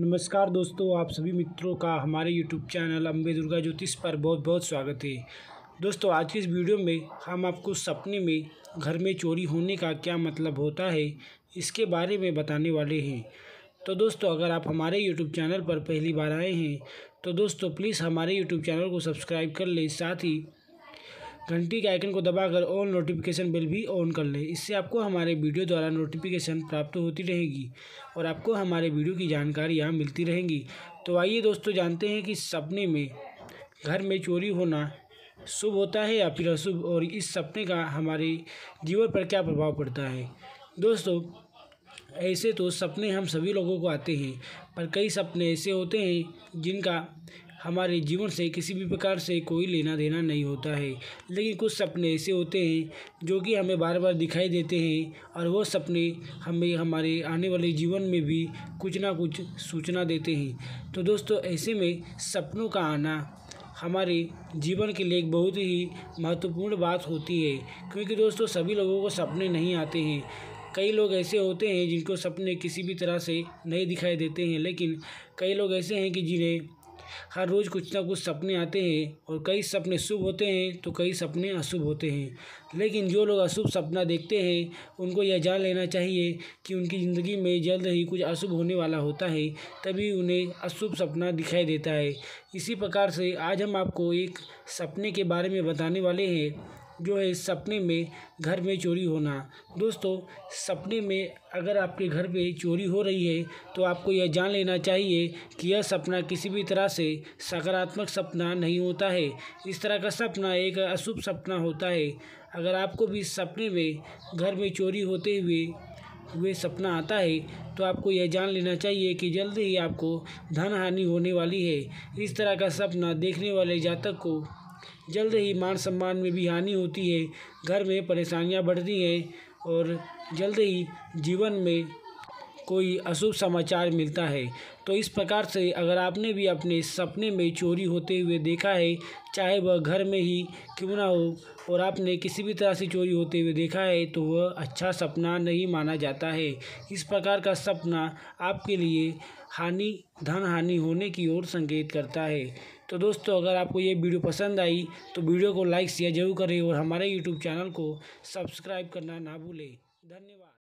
नमस्कार दोस्तों, आप सभी मित्रों का हमारे यूट्यूब चैनल अम्बे दुर्गा ज्योतिष पर बहुत बहुत स्वागत है। दोस्तों, आज की इस वीडियो में हम आपको सपने में घर में चोरी होने का क्या मतलब होता है इसके बारे में बताने वाले हैं। तो दोस्तों, अगर आप हमारे यूट्यूब चैनल पर पहली बार आए हैं तो दोस्तों प्लीज़ हमारे यूट्यूब चैनल को सब्सक्राइब कर लें, साथ ही घंटी के आइकन को दबाकर ऑल नोटिफिकेशन बेल भी ऑन कर लें। इससे आपको हमारे वीडियो द्वारा नोटिफिकेशन प्राप्त होती रहेगी और आपको हमारे वीडियो की जानकारियाँ मिलती रहेंगी। तो आइए दोस्तों, जानते हैं कि सपने में घर में चोरी होना शुभ होता है या फिर अशुभ, और इस सपने का हमारे जीवन पर क्या प्रभाव पड़ता है। दोस्तों, ऐसे तो सपने हम सभी लोगों को आते हैं, पर कई सपने ऐसे होते हैं जिनका हमारे जीवन से किसी भी प्रकार से कोई लेना देना नहीं होता है, लेकिन कुछ सपने ऐसे होते हैं जो कि हमें बार बार दिखाई देते हैं और वो सपने हमें हमारे आने वाले जीवन में भी कुछ ना कुछ सूचना देते हैं। तो दोस्तों, ऐसे में सपनों का आना हमारे जीवन के लिए एक बहुत ही महत्वपूर्ण बात होती है, क्योंकि दोस्तों सभी लोगों को सपने नहीं आते हैं। कई लोग ऐसे होते हैं जिनको सपने किसी भी तरह से नहीं दिखाई देते हैं, लेकिन कई लोग ऐसे हैं कि जिन्हें हर रोज़ कुछ ना कुछ सपने आते हैं, और कई सपने शुभ होते हैं तो कई सपने अशुभ होते हैं। लेकिन जो लोग अशुभ सपना देखते हैं उनको यह जान लेना चाहिए कि उनकी ज़िंदगी में जल्द ही कुछ अशुभ होने वाला होता है, तभी उन्हें अशुभ सपना दिखाई देता है। इसी प्रकार से आज हम आपको एक सपने के बारे में बताने वाले हैं जो है सपने में घर में चोरी होना। दोस्तों, सपने में अगर आपके घर पे चोरी हो रही है तो आपको यह जान लेना चाहिए कि यह सपना किसी भी तरह से सकारात्मक सपना नहीं होता है। इस तरह का सपना एक अशुभ सपना होता है। अगर आपको भी सपने में घर में चोरी होते हुए सपना आता है तो आपको यह जान लेना चाहिए कि जल्द ही आपको धन हानि होने वाली है। इस तरह का सपना देखने वाले जातक को जल्द ही मान सम्मान में भी हानि होती है, घर में परेशानियां बढ़ती हैं और जल्द ही जीवन में कोई अशुभ समाचार मिलता है। तो इस प्रकार से अगर आपने भी अपने सपने में चोरी होते हुए देखा है, चाहे वह घर में ही क्यों ना हो, और आपने किसी भी तरह से चोरी होते हुए देखा है तो वह अच्छा सपना नहीं माना जाता है। इस प्रकार का सपना आपके लिए हानि, धन हानि होने की ओर संकेत करता है। तो दोस्तों, अगर आपको ये वीडियो पसंद आई तो वीडियो को लाइक शेयर जरूर करें और हमारे यूट्यूब चैनल को सब्सक्राइब करना ना भूलें। धन्यवाद।